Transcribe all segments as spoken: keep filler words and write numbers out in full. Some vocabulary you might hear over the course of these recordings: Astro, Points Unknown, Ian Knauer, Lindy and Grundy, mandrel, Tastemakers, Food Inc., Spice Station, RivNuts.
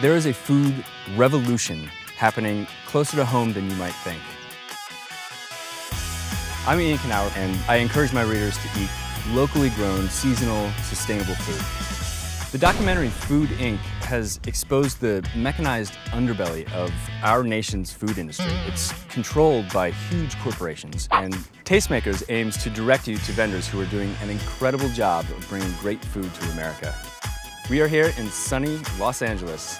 There is a food revolution happening closer to home than you might think. I'm Ian Knauer, and I encourage my readers to eat locally grown, seasonal, sustainable food. The documentary Food Incorporated has exposed the mechanized underbelly of our nation's food industry. It's controlled by huge corporations, and Tastemakers aims to direct you to vendors who are doing an incredible job of bringing great food to America. We are here in sunny Los Angeles.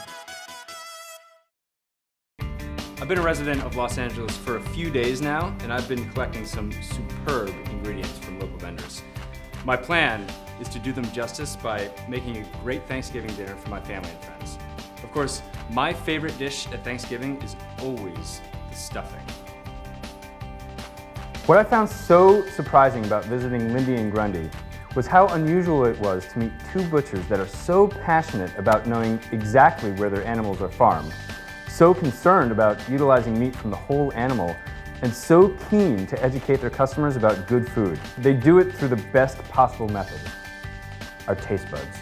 I've been a resident of Los Angeles for a few days now, and I've been collecting some superb ingredients from local vendors. My plan is to do them justice by making a great Thanksgiving dinner for my family and friends. Of course, my favorite dish at Thanksgiving is always the stuffing. What I found so surprising about visiting Lindy and Grundy was how unusual it was to meet two butchers that are so passionate about knowing exactly where their animals are farmed, so concerned about utilizing meat from the whole animal, and so keen to educate their customers about good food. They do it through the best possible method, our taste buds.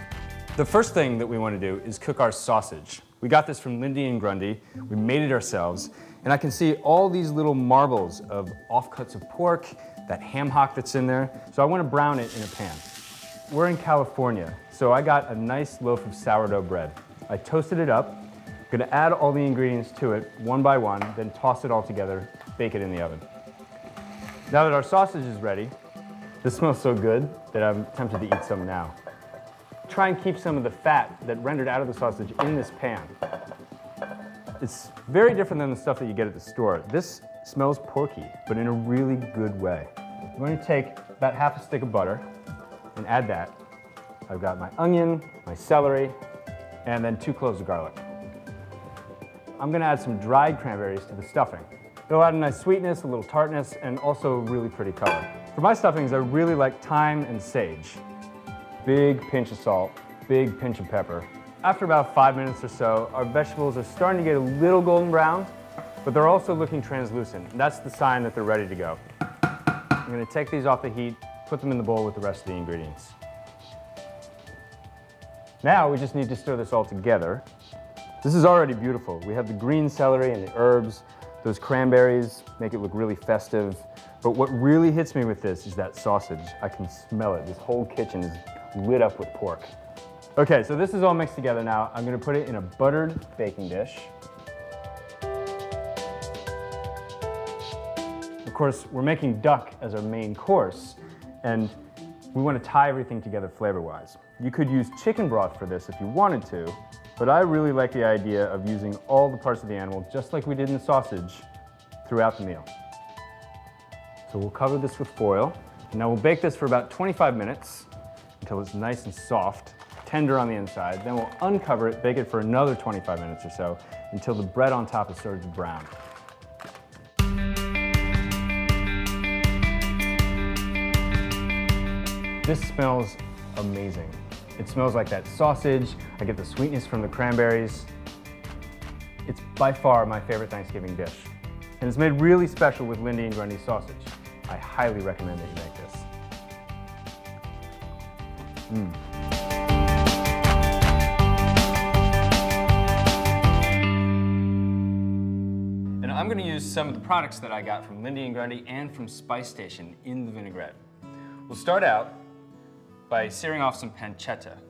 The first thing that we want to do is cook our sausage. We got this from Lindy and Grundy, we made it ourselves, and I can see all these little marbles of offcuts of pork, that ham hock that's in there, so I want to brown it in a pan. We're in California, so I got a nice loaf of sourdough bread. I toasted it up. Gonna add all the ingredients to it one by one, then toss it all together, bake it in the oven. Now that our sausage is ready, this smells so good that I'm tempted to eat some now. Try and keep some of the fat that rendered out of the sausage in this pan. It's very different than the stuff that you get at the store. This smells porky, but in a really good way. I'm going to take about half a stick of butter and add that. I've got my onion, my celery, and then two cloves of garlic. I'm going to add some dried cranberries to the stuffing. It'll add a nice sweetness, a little tartness, and also a really pretty color. For my stuffings, I really like thyme and sage. Big pinch of salt, big pinch of pepper. After about five minutes or so, our vegetables are starting to get a little golden brown, but they're also looking translucent. That's the sign that they're ready to go. I'm going to take these off the heat, put them in the bowl with the rest of the ingredients. Now we just need to stir this all together. This is already beautiful. We have the green celery and the herbs. Those cranberries make it look really festive. But what really hits me with this is that sausage. I can smell it. This whole kitchen is lit up with pork. Okay, so this is all mixed together now. I'm gonna put it in a buttered baking dish. Of course, we're making duck as our main course, and we wanna tie everything together flavor-wise. You could use chicken broth for this if you wanted to, but I really like the idea of using all the parts of the animal, just like we did in the sausage, throughout the meal. So we'll cover this with foil. Now we'll bake this for about twenty-five minutes until it's nice and soft, tender on the inside. Then we'll uncover it, bake it for another twenty-five minutes or so until the bread on top is started to brown. This smells amazing. It smells like that sausage. I get the sweetness from the cranberries. It's by far my favorite Thanksgiving dish. And it's made really special with Lindy and Grundy sausage. I highly recommend that you make this. Mm. And I'm gonna use some of the products that I got from Lindy and Grundy and from Spice Station in the vinaigrette. We'll start out by searing off some pancetta.